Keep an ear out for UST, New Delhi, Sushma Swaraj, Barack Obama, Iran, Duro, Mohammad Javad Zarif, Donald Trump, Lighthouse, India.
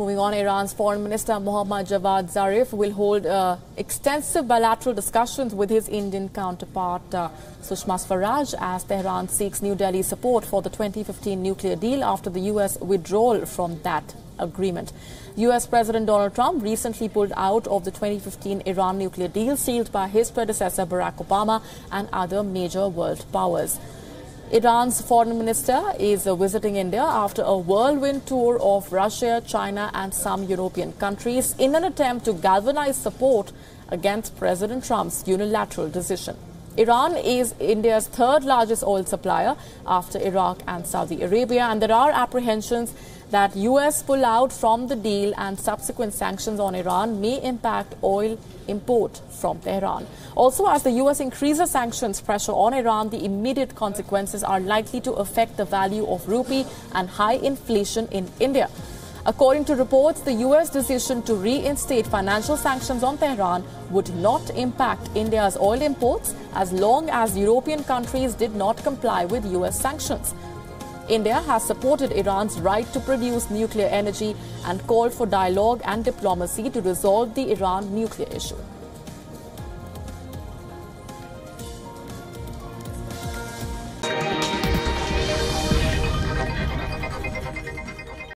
Moving on, Iran's Foreign Minister Mohammad Javad Zarif will hold extensive bilateral discussions with his Indian counterpart Sushma Swaraj as Tehran seeks New Delhi support for the 2015 nuclear deal after the U.S. withdrawal from that agreement. U.S. President Donald Trump recently pulled out of the 2015 Iran nuclear deal sealed by his predecessor Barack Obama and other major world powers. Iran's foreign minister is visiting India after a whirlwind tour of Russia, China and some European countries in an attempt to galvanize support against President Trump's unilateral decision. Iran is India's third largest oil supplier after Iraq and Saudi Arabia, and there are apprehensions that U.S. pullout from the deal and subsequent sanctions on Iran may impact oil import from Tehran. Also, as the U.S. increases sanctions pressure on Iran, the immediate consequences are likely to affect the value of rupee and high inflation in India. According to reports, the U.S. decision to reinstate financial sanctions on Tehran would not impact India's oil imports as long as European countries did not comply with U.S. sanctions. India has supported Iran's right to produce nuclear energy and called for dialogue and diplomacy to resolve the Iran nuclear issue.